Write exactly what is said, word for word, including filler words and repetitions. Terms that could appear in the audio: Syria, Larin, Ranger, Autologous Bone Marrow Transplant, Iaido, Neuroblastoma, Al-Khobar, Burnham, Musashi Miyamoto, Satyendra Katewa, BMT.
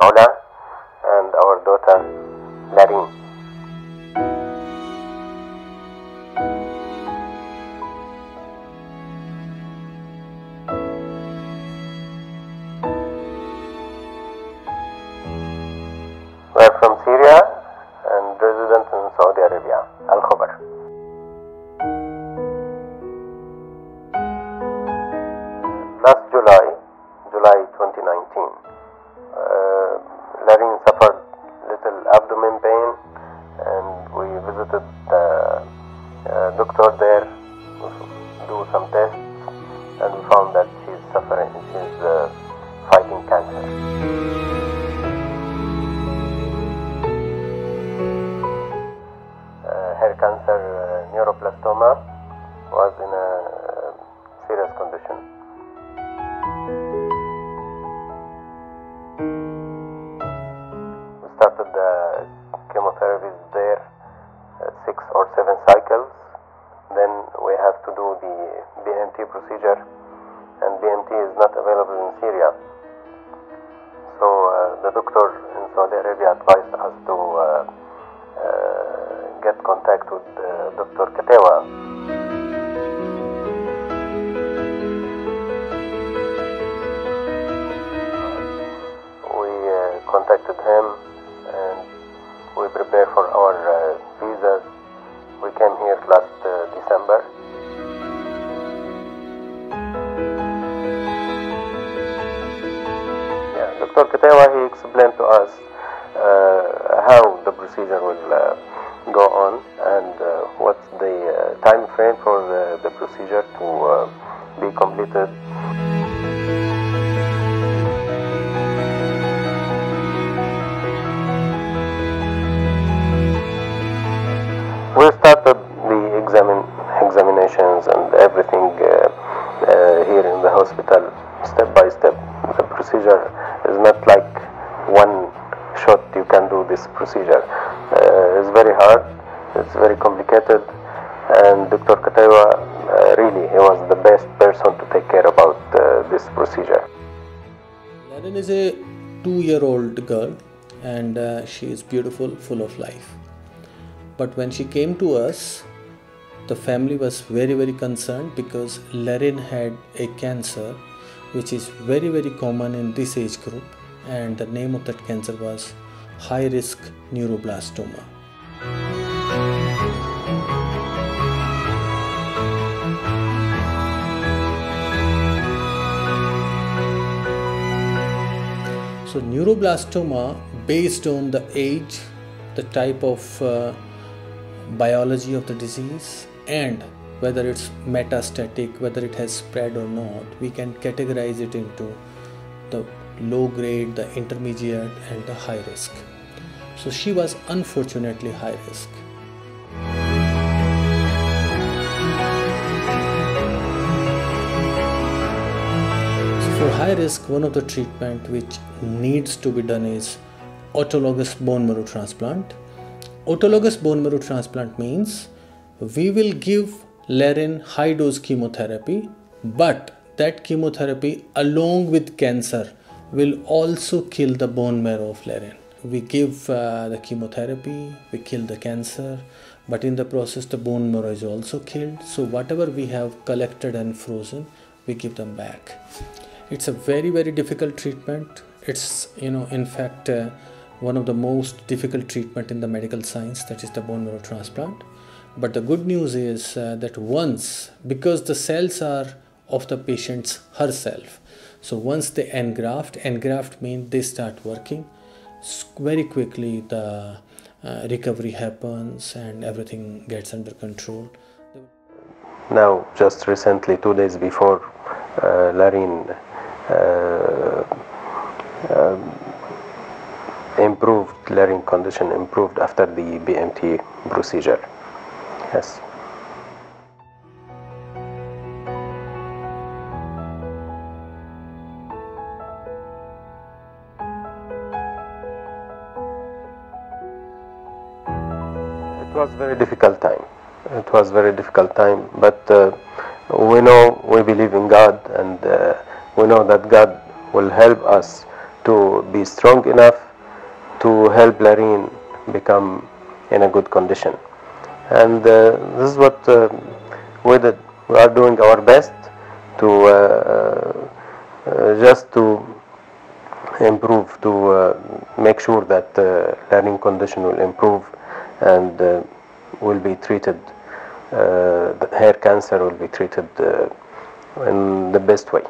Ola, and our daughter Larin. We are from Syria and resident in Saudi Arabia. Al-Khobar. Last July, July twenty nineteen, uh, Larin suffered little abdomen pain, and we visited the uh, doctor there to do some tests, and we found that she is suffering, she is uh, fighting cancer. Uh, her cancer, uh, neuroblastoma, was in a uh, serious condition. Started the chemotherapies there, uh, six or seven cycles. Then we have to do the B M T procedure, and B M T is not available in Syria. So uh, the doctor in Saudi Arabia advised us to uh, uh, get contact with uh, Doctor Katewa. We uh, contacted him. Prepare for our uh, visas. We came here last uh, December. Yeah, Doctor Katewa, he explained to us uh, how the procedure will uh, go on, and uh, what's the uh, time frame for uh, the procedure to uh, be completed. We started the examin examinations and everything uh, uh, here in the hospital, step by step. The procedure is not like one shot you can do this procedure. Uh, it's very hard, it's very complicated, and Doctor Katewa, uh, really, he was the best person to take care about uh, this procedure. Larin is a two-year-old girl, and uh, she is beautiful, full of life. But when she came to us, the family was very, very concerned because Larin had a cancer which is very, very common in this age group, and the name of that cancer was high-risk neuroblastoma. So neuroblastoma, based on the age, the type of uh, biology of the disease, and whether it's metastatic, whether it has spread or not, we can categorize it into the low grade, the intermediate, and the high risk. So she was unfortunately high risk. So for high risk, one of the treatment which needs to be done is autologous bone marrow transplant. Autologous bone marrow transplant means we will give Larin high dose chemotherapy, but that chemotherapy along with cancer will also kill the bone marrow of Larin. We give uh, the chemotherapy, we kill the cancer, but in the process the bone marrow is also killed. So whatever we have collected and frozen, we give them back. It's a very, very difficult treatment. It's, you know, in fact, uh, one of the most difficult treatment in the medical science, that is the bone marrow transplant. But the good news is uh, that once, because the cells are of the patient's herself, so once they engraft, engraft means they start working, very quickly the uh, recovery happens and everything gets under control. Now, just recently, two days before, uh, Larin uh, um, improved, Larin condition improved after the B M T procedure. Yes. It was very difficult time. It was very difficult time, but uh, we know, we believe in God, and uh, we know that God will help us to be strong enough to help Larin become in a good condition. And uh, this is what uh, we did. We are doing our best to uh, uh, just to improve, to uh, make sure that uh, Larin condition will improve and uh, will be treated, uh, the hair cancer will be treated uh, in the best way.